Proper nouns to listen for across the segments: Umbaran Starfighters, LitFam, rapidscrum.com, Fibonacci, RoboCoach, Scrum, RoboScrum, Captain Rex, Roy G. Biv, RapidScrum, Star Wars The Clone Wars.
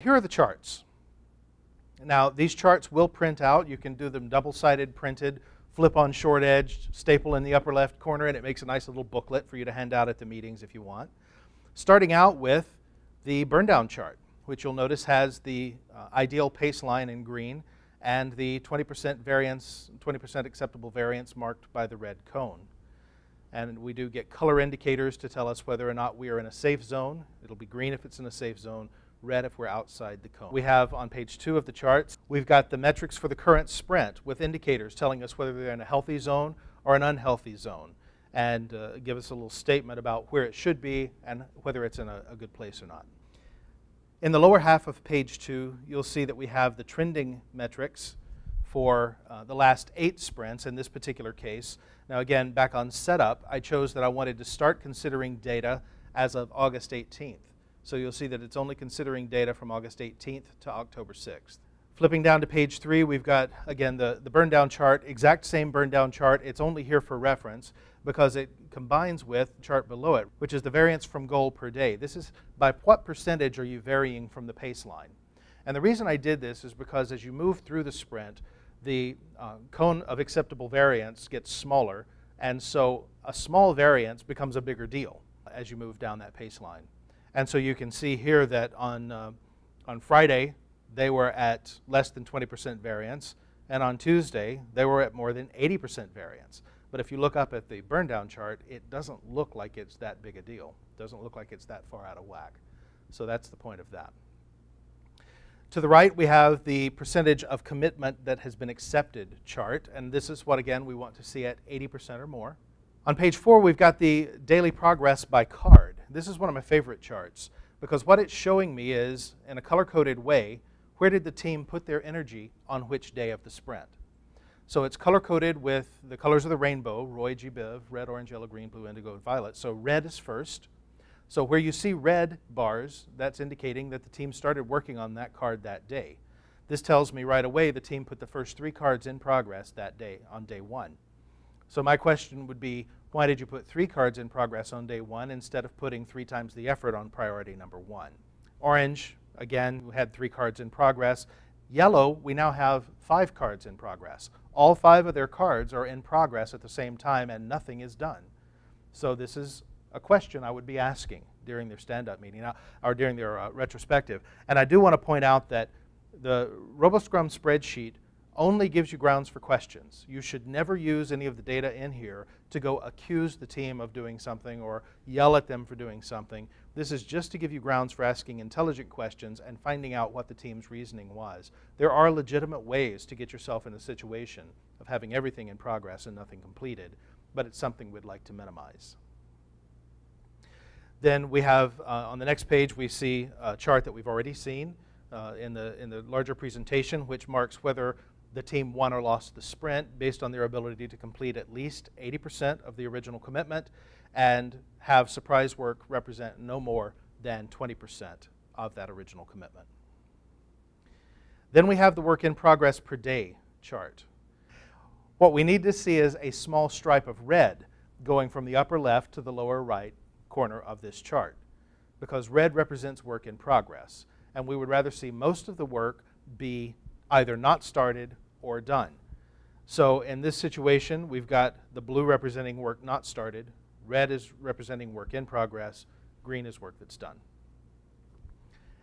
Here are the charts. Now, these charts will print out. You can do them double-sided, printed, flip on short edge, staple in the upper left corner, and it makes a nice little booklet for you to hand out at the meetings if you want. Starting out with the burn-down chart, which you'll notice has the ideal pace line in green and the 20% variance, 20% acceptable variance marked by the red cone. And we do get color indicators to tell us whether or not we are in a safe zone. It'll be green if it's in a safe zone, red if we're outside the cone. We have on page 2 of the charts, we've got the metrics for the current sprint with indicators telling us whether they're in a healthy zone or an unhealthy zone, and give us a little statement about where it should be and whether it's in a good place or not. In the lower half of page 2, you'll see that we have the trending metrics for the last 8 sprints in this particular case. Now again, back on setup, I chose that I wanted to start considering data as of August 18th. So you'll see that it's only considering data from August 18th to October 6th. Flipping down to page 3, we've got, again, the burn down chart, exact same burn down chart. It's only here for reference because it combines with the chart below it, which is the variance from goal per day. This is by what percentage are you varying from the pace line. And the reason I did this is because as you move through the sprint, the cone of acceptable variance gets smaller, and so a small variance becomes a bigger deal as you move down that pace line. And so you can see here that on Friday, they were at less than 20% variance, and on Tuesday, they were at more than 80% variance. But if you look up at the burn-down chart, it doesn't look like it's that big a deal. It doesn't look like it's that far out of whack. So that's the point of that. To the right, we have the percentage of commitment that has been accepted chart, and this is what, again, we want to see at 80% or more. On page 4, we've got the daily progress by card. This is one of my favorite charts because what it's showing me is, in a color-coded way, where did the team put their energy on which day of the sprint. So it's color-coded with the colors of the rainbow, Roy G. Biv, red, orange, yellow, green, blue, indigo, and violet. So red is first. So where you see red bars, that's indicating that the team started working on that card that day. This tells me right away the team put the first 3 cards in progress that day on day 1. So my question would be, why did you put 3 cards in progress on day 1 instead of putting 3 times the effort on priority number 1? Orange, again, we had 3 cards in progress. Yellow, we now have 5 cards in progress. All 5 of their cards are in progress at the same time and nothing is done. So this is a question I would be asking during their stand-up meeting or during their retrospective. And I do want to point out that the RoboScrum spreadsheet only gives you grounds for questions. You should never use any of the data in here to go accuse the team of doing something or yell at them for doing something. This is just to give you grounds for asking intelligent questions and finding out what the team's reasoning was. There are legitimate ways to get yourself in a situation of having everything in progress and nothing completed, but it's something we'd like to minimize. Then we have, on the next page, we see a chart that we've already seen in the larger presentation, which marks whether the team won or lost the sprint based on their ability to complete at least 80% of the original commitment and have surprise work represent no more than 20% of that original commitment. Then we have the work in progress per day chart. What we need to see is a small stripe of red going from the upper left to the lower right corner of this chart, because red represents work in progress, and we would rather see most of the work be either not started or done. So in this situation, we've got the blue representing work not started, red is representing work in progress, green is work that's done.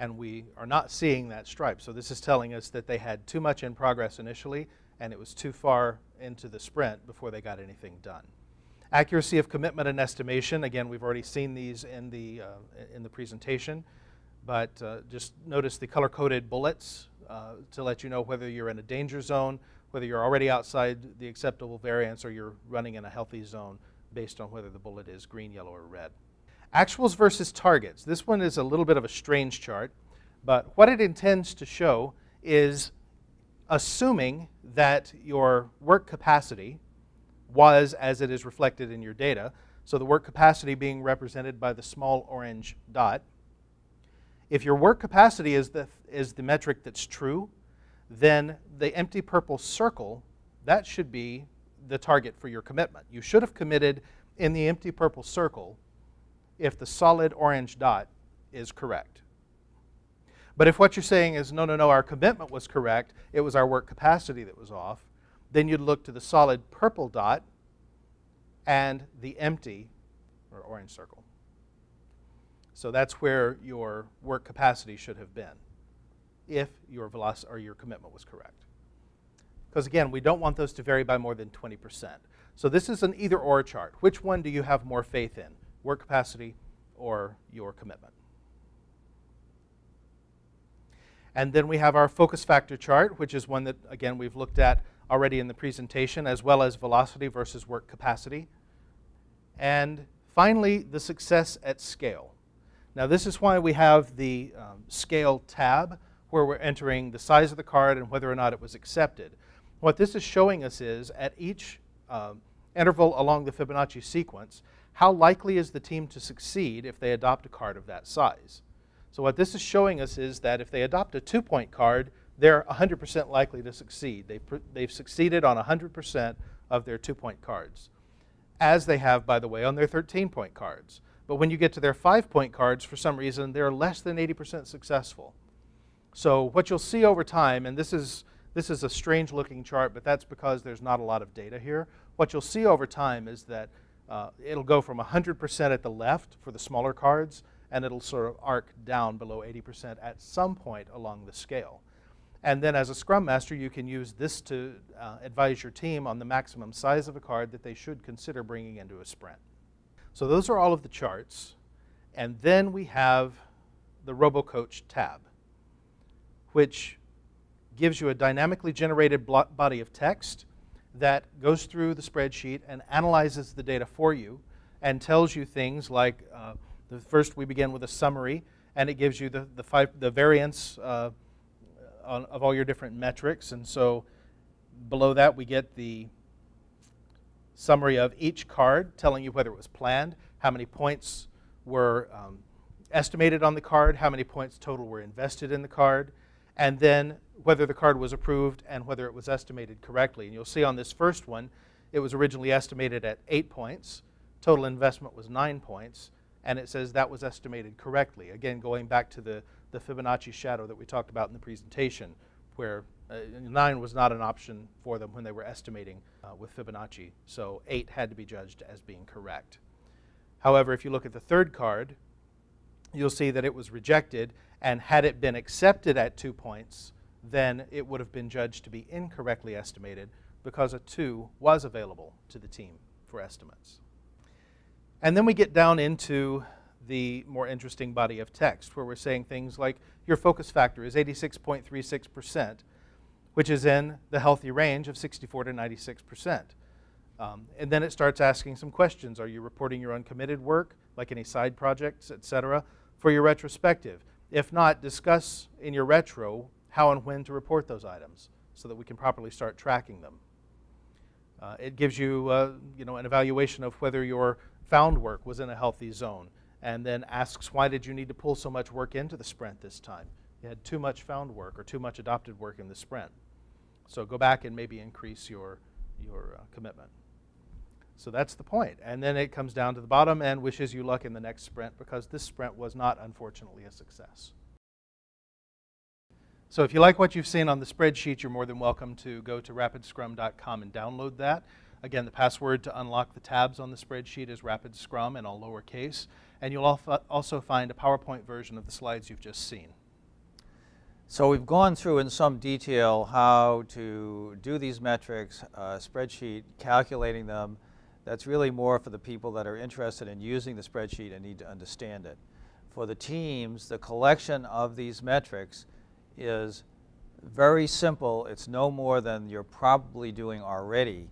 And we are not seeing that stripe. So this is telling us that they had too much in progress initially, and it was too far into the sprint before they got anything done. Accuracy of commitment and estimation. Again, we've already seen these in the presentation, but just notice the color-coded bullets to let you know whether you're in a danger zone, whether you're already outside the acceptable variance, or you're running in a healthy zone based on whether the bullet is green, yellow, or red. Actuals versus targets. This one is a little bit of a strange chart, but what it intends to show is assuming that your work capacity was as it is reflected in your data, so the work capacity being represented by the small orange dot. If your work capacity is the metric that's true, then the empty purple circle, that should be the target for your commitment. You should have committed in the empty purple circle if the solid orange dot is correct. But if what you're saying is, no, no, no, our commitment was correct, it was our work capacity that was off, then you'd look to the solid purple dot and the empty, or orange circle. So that's where your work capacity should have been if your velocity or your commitment was correct. Because again, we don't want those to vary by more than 20%. So this is an either-or chart. Which one do you have more faith in? Work capacity or your commitment? And then we have our focus factor chart, which is one that, again, we've looked at already in the presentation, as well as velocity versus work capacity. And finally, the success at scale. Now, this is why we have the scale tab, where we're entering the size of the card and whether or not it was accepted. What this is showing us is, at each interval along the Fibonacci sequence, how likely is the team to succeed if they adopt a card of that size? So what this is showing us is that if they adopt a 2-point card, they're 100% likely to succeed. They've succeeded on 100% of their 2-point cards, as they have, by the way, on their 13-point cards. But when you get to their 5-point cards, for some reason, they're less than 80% successful. So what you'll see over time, and this is a strange looking chart, but that's because there's not a lot of data here. What you'll see over time is that it'll go from 100% at the left for the smaller cards, and it'll sort of arc down below 80% at some point along the scale. And then as a Scrum Master, you can use this to advise your team on the maximum size of a card that they should consider bringing into a sprint. So those are all of the charts. And then we have the RoboCoach tab, which gives you a dynamically generated body of text that goes through the spreadsheet and analyzes the data for you and tells you things like, first we begin with a summary, and it gives you the variance of all your different metrics. And so below that we get the summary of each card, telling you whether it was planned, how many points were estimated on the card, how many points total were invested in the card, and then whether the card was approved and whether it was estimated correctly. And you'll see on this first one, it was originally estimated at 8 points, total investment was 9 points, and it says that was estimated correctly. Again, going back to the Fibonacci shadow that we talked about in the presentation, where 9 was not an option for them when they were estimating with Fibonacci, so 8 had to be judged as being correct. However, if you look at the third card, you'll see that it was rejected, and had it been accepted at 2 points, then it would have been judged to be incorrectly estimated because a 2 was available to the team for estimates. And then we get down into the more interesting body of text, where we're saying things like, your focus factor is 86.36%, which is in the healthy range of 64 to 96%. And then it starts asking some questions. Are you reporting your uncommitted work, like any side projects, etc., for your retrospective? If not, discuss in your retro how and when to report those items so that we can properly start tracking them. It gives you, an evaluation of whether your found work was in a healthy zone, and then asks, why did you need to pull so much work into the sprint this time? You had too much found work or too much adopted work in the sprint. So go back and maybe increase your commitment. So that's the point. And then it comes down to the bottom and wishes you luck in the next sprint, because this sprint was not, unfortunately, a success. So if you like what you've seen on the spreadsheet, you're more than welcome to go to rapidscrum.com and download that. Again, the password to unlock the tabs on the spreadsheet is rapidscrum in all lowercase. And you'll also find a PowerPoint version of the slides you've just seen. So we've gone through in some detail how to do these metrics, spreadsheet, calculating them. That's really more for the people that are interested in using the spreadsheet and need to understand it. For the teams, the collection of these metrics is very simple. It's no more than you're probably doing already,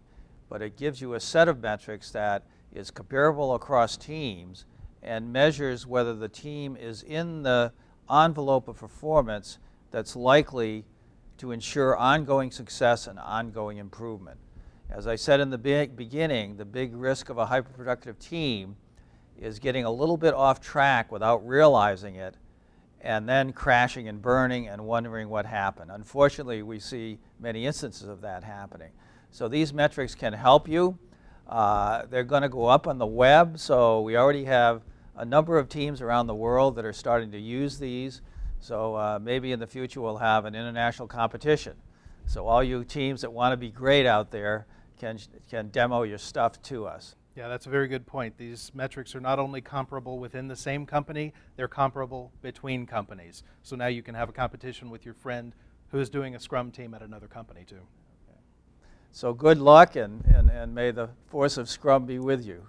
but it gives you a set of metrics that is comparable across teams and measures whether the team is in the envelope of performance that's likely to ensure ongoing success and ongoing improvement. As I said in the beginning, the big risk of a hyperproductive team is getting a little bit off track without realizing it, and then crashing and burning and wondering what happened. Unfortunately, we see many instances of that happening. So these metrics can help you. They're going to go up on the web, so we already have a number of teams around the world that are starting to use these. So maybe in the future we'll have an international competition. So all you teams that want to be great out there can demo your stuff to us. Yeah, that's a very good point. These metrics are not only comparable within the same company, they're comparable between companies. So now you can have a competition with your friend who's doing a Scrum team at another company too. Okay. So good luck, and may the force of Scrum be with you.